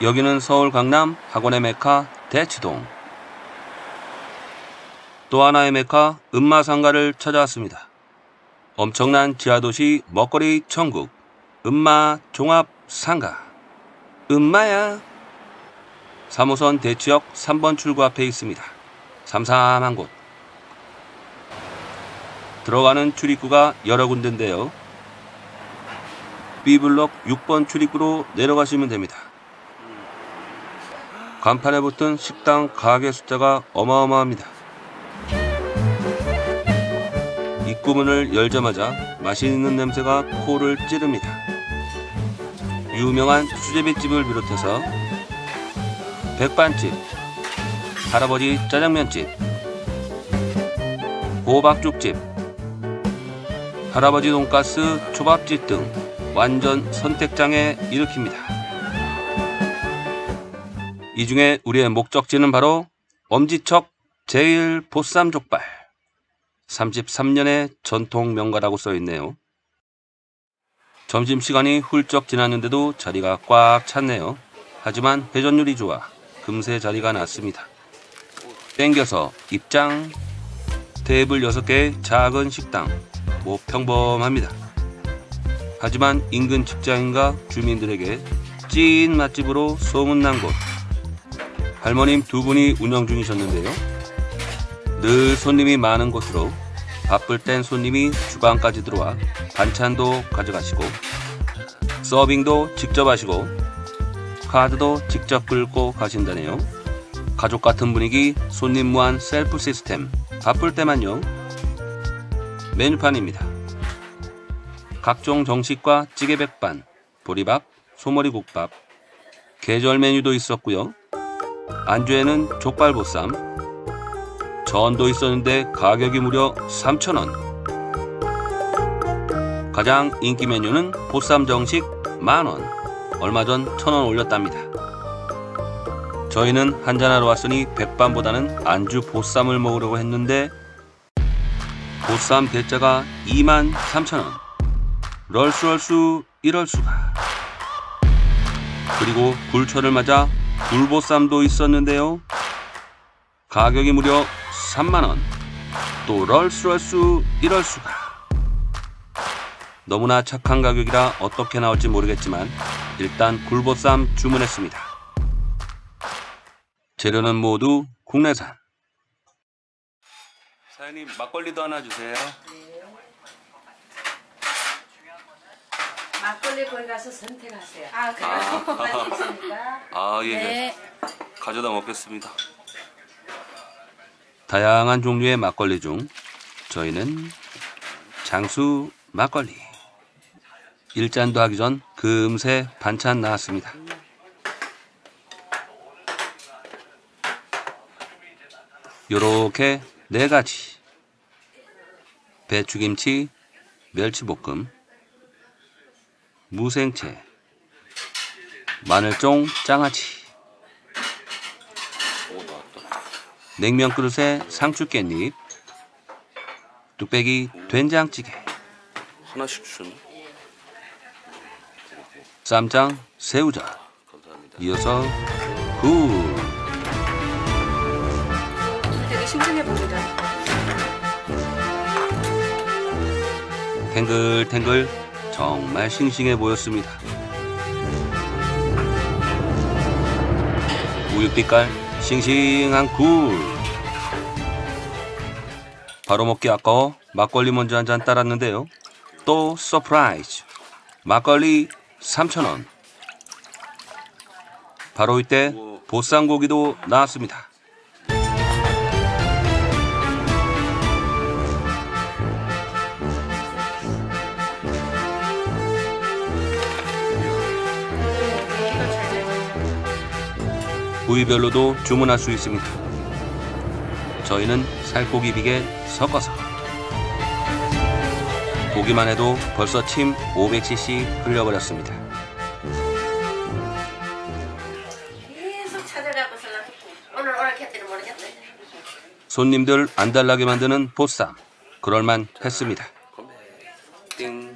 여기는 서울 강남 학원의 메카 대치동. 또 하나의 메카 은마 상가를 찾아왔습니다. 엄청난 지하도시 먹거리 천국 은마 종합 상가. 은마야. 3호선 대치역 3번 출구 앞에 있습니다. 삼삼한 곳. 들어가는 출입구가 여러 군데인데요. B블록 6번 출입구로 내려가시면 됩니다. 간판에 붙은 식당 가게 숫자가 어마어마합니다. 입구문을 열자마자 맛있는 냄새가 코를 찌릅니다. 유명한 수제비집을 비롯해서 백반집, 할아버지 짜장면집, 호박죽집, 할아버지 돈가스 초밥집 등 완전 선택장애 일으킵니다. 이 중에 우리의 목적지는 바로 엄지척 제일보쌈 족발. 33년의 전통 명가라고 써있네요. 점심시간이 훌쩍 지났는데도 자리가 꽉 찼네요. 하지만 회전율이 좋아 금세 자리가 났습니다. 땡겨서 입장. 테이블 6개의 작은 식당. 뭐 평범합니다. 하지만 인근 직장인과 주민들에게 찐 맛집으로 소문난 곳. 할머님 2분이 운영 중이셨는데요. 늘 손님이 많은 곳으로 바쁠 땐 손님이 주방까지 들어와 반찬도 가져가시고 서빙도 직접 하시고 카드도 직접 긁고 가신다네요. 가족 같은 분위기 손님 무한 셀프 시스템. 바쁠 때만요. 메뉴판입니다. 각종 정식과 찌개 백반, 보리밥, 소머리국밥, 계절 메뉴도 있었고요. 안주에는 족발보쌈, 전도 있었는데 가격이 무려 3,000원. 가장 인기 메뉴는 보쌈 정식 10,000원, 얼마 전 1,000원 올렸답니다. 저희는 한잔하러 왔으니 백반보다는 안주 보쌈을 먹으려고 했는데 보쌈 대짜가 23,000원. 럴수럴수 이럴수가. 그리고 굴철을 맞아 굴보쌈도 있었는데요. 가격이 무려 30,000원. 또 럴수럴수 이럴수가. 너무나 착한 가격이라 어떻게 나올지 모르겠지만 일단 굴보쌈 주문했습니다. 재료는 모두 국내산. 사장님 막걸리도 하나 주세요. 네. 막걸리 거기 가서 선택하세요. 아, 그래요? 맛있습니다. 아, 예. 네. 가져다 먹겠습니다. 다양한 종류의 막걸리 중 저희는 장수 막걸리. 일잔도 하기 전 금세 반찬 나왔습니다. 요렇게 4가지. 배추김치, 멸치볶음, 무생채, 마늘쫑 장아찌, 냉면 그릇에 상추깻잎, 뚝배기 된장찌개, 하나씩 주셨네. 쌈장 새우젓. 이어서 굴. 되게 신선해 보이다. 탱글탱글. 정말 싱싱해 보였습니다. 우유빛깔 싱싱한 굴. 바로 먹기 아까워 막걸리 먼저 한 잔 따랐는데요. 또 서프라이즈. 막걸리 3,000원. 바로 이때 보쌈고기도 나왔습니다. 부위별로도 주문할 수 있습니다. 저희는 살코기 비계 섞어서. 보기만 해도 벌써 침 500cc 흘려버렸습니다. 계속 찾아가고서 오늘 캐티는 모르겠네. 손님들 안달나게 만드는 보쌈. 그럴만 했습니다. 띵.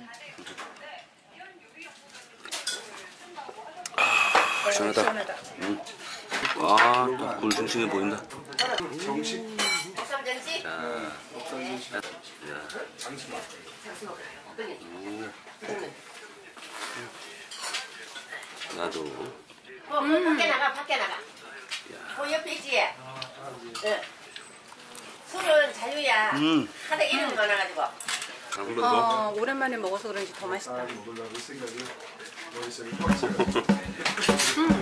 시원하다. 아, 또 굴 중심이 보인다. 자, 장수 막걸리. 나도. 밖에 나가. 그 옆에 있지. 응. 술은 자유야. 하다 이런 거 나가지고. 오랜만에 먹어서 그런지 더 맛있다.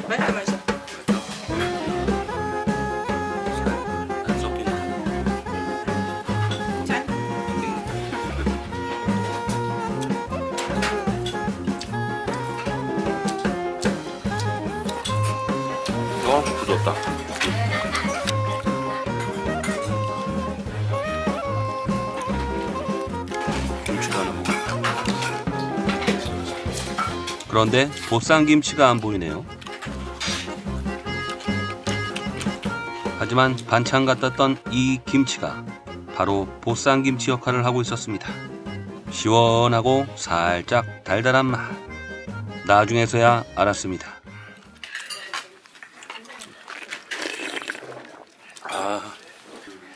맛있어. 부드럽다. 김치가 하나 먹어. 그런데 보쌈김치가 안 보이네요. 하지만 반찬 같았던 이 김치가 바로 보쌈김치 역할을 하고 있었습니다. 시원하고 살짝 달달한 맛. 나중에서야 알았습니다.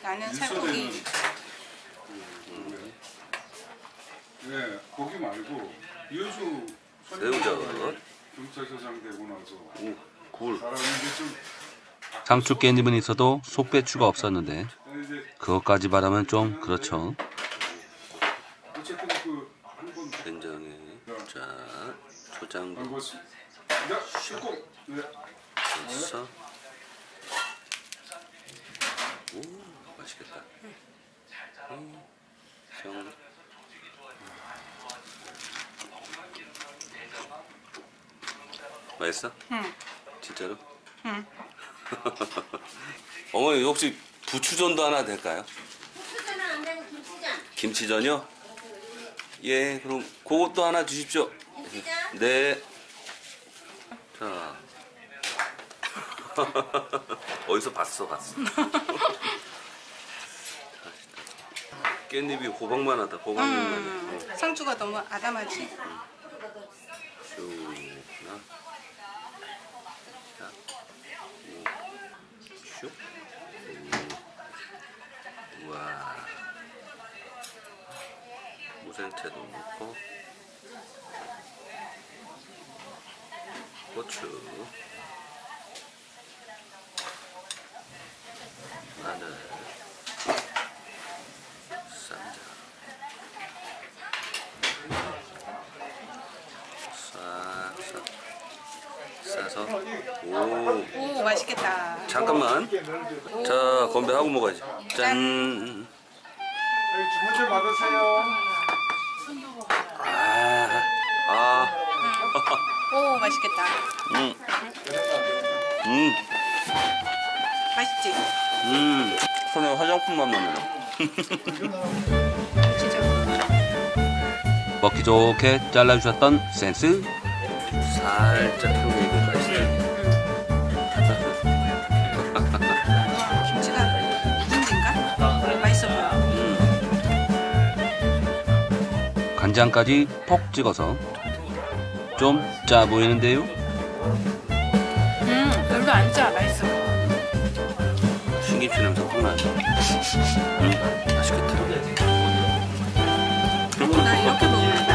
나는 살코기. 네, 고기 말고 유수. 새우젓. 경찰서장 되고 나서. 오, 굴. 상추깻잎은 있어도 속배추가 없었는데 그것까지 바라면 좀 그렇죠. 된장에 자 초장도 됐어. 오, 맛있겠다. 맛있어? 응. 진짜로? 응. 어머니 혹시 부추전도 하나 될까요? 부추전은 안 되고 김치전. 김치전이요? 예, 그럼 그것도 하나 주십시오. 김치전? 네. 자. 어디서 봤어. 깻잎이 호박만 하다. 상추가 너무 아담하지? 우와. 무생채도 넣고 고추, 마늘, 쌈장, 싸서. 오, 맛있겠다. 잠깐만. 자, 건배하고 먹어야지. 짠. 주문좀 받으세요. 오, 맛있겠다. 맛있지? 손에 화장품만 넣네요. 진짜. 먹기 좋게 잘라주셨던 센스. 살짝 표현이 맛있네. 김치가 무슨인가? 맛있어 보여. 간장까지 퍽 찍어서 좀 짜 보이는데요. 별로 안 짜. 맛있어. 신김치 냄새 확 나네. 맛있겠다. 나 이렇게 먹는다.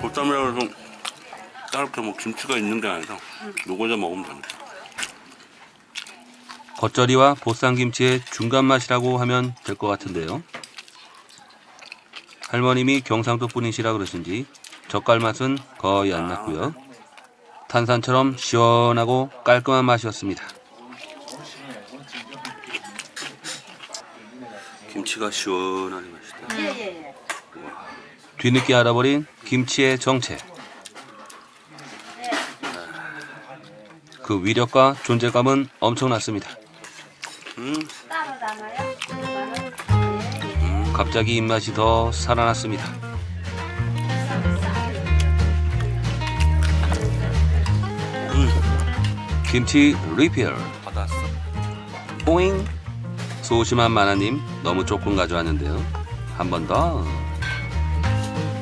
보쌈이라고 해서 따로 뭐 김치가 있는 게 아니라 요거저 먹으면 됩니다. 겉절이와 보쌈김치의 중간 맛이라고 하면 될 것 같은데요. 할머님이 경상도 분이시라 그러신지 젓갈 맛은 거의 안 났고요. 탄산처럼 시원하고 깔끔한 맛이었습니다. 김치가 시원하게 맛있다. 뒤늦게 알아버린 김치의 정체. 그 위력과 존재감은 엄청났습니다. 갑자기 입맛이 더 살아났습니다. 김치 리필 받았어. 오잉. 소심한 마나님 너무 조금 가져왔는데요. 한 번 더.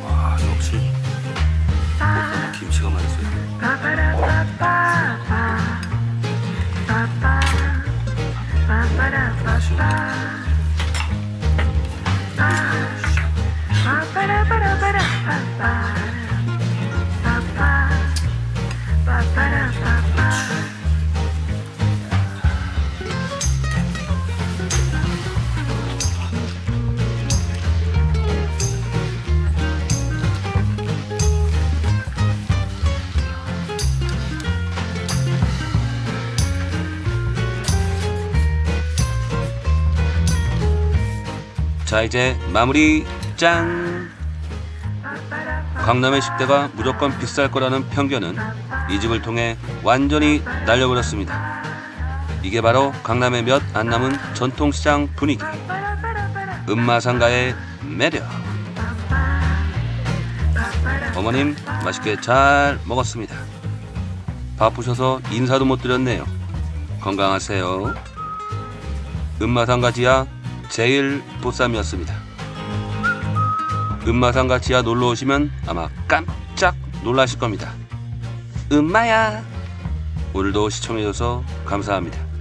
와, 역시 김치가 맛있어요. 자, 이제 마무리. 짠! 강남의 식대가 무조건 비쌀 거라는 편견은 이 집을 통해 완전히 날려버렸습니다. 이게 바로 강남의 몇 안 남은 전통시장 분위기, 은마 상가의 매력. 어머님, 맛있게 잘 먹었습니다. 바쁘셔서 인사도 못 드렸네요. 건강하세요. 은마 상가 지하 제일보쌈이었습니다. 은마 상가 지하 놀러 오시면 아마 깜짝 놀라실 겁니다. 은마야, 오늘도 시청해줘서 감사합니다.